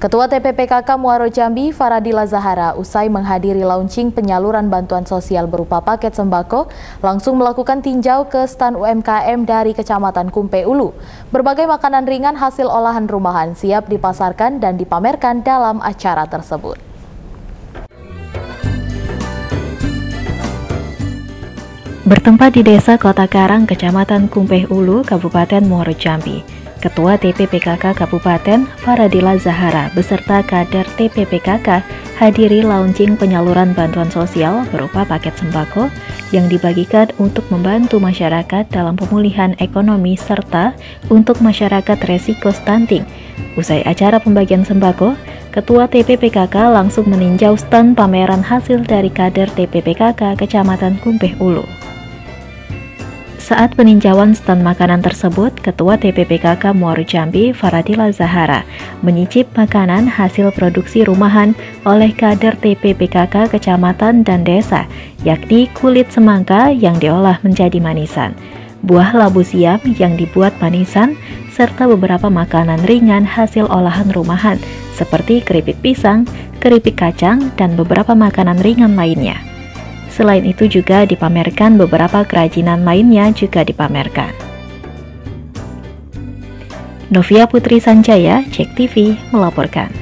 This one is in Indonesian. Ketua TP PKK Muaro Jambi, Faradila Zahara, usai menghadiri launching penyaluran bantuan sosial berupa paket sembako, langsung melakukan tinjau ke stan UMKM dari Kecamatan Kumpeh Ulu. Berbagai makanan ringan hasil olahan rumahan siap dipasarkan dan dipamerkan dalam acara tersebut. Bertempat di Desa Kota Karang, Kecamatan Kumpeh Ulu, Kabupaten Muaro Jambi, Ketua TP PKK Kabupaten Faradila Zahara beserta kader TP PKK hadiri launching penyaluran bantuan sosial berupa paket sembako yang dibagikan untuk membantu masyarakat dalam pemulihan ekonomi serta untuk masyarakat resiko stunting. Usai acara pembagian sembako, Ketua TP PKK langsung meninjau stand pameran hasil dari kader TP PKK Kecamatan Kumpeh Ulu. Saat peninjauan stand makanan tersebut, Ketua TP PKK Muaro Jambi, Faradila Zahara, menyicip makanan hasil produksi rumahan oleh kader TP PKK kecamatan dan desa, yakni kulit semangka yang diolah menjadi manisan, buah labu siam yang dibuat manisan, serta beberapa makanan ringan hasil olahan rumahan seperti keripik pisang, keripik kacang, dan beberapa makanan ringan lainnya. Selain itu juga dipamerkan beberapa kerajinan lainnya juga dipamerkan. Novia Putri Sanjaya, JEKTV melaporkan.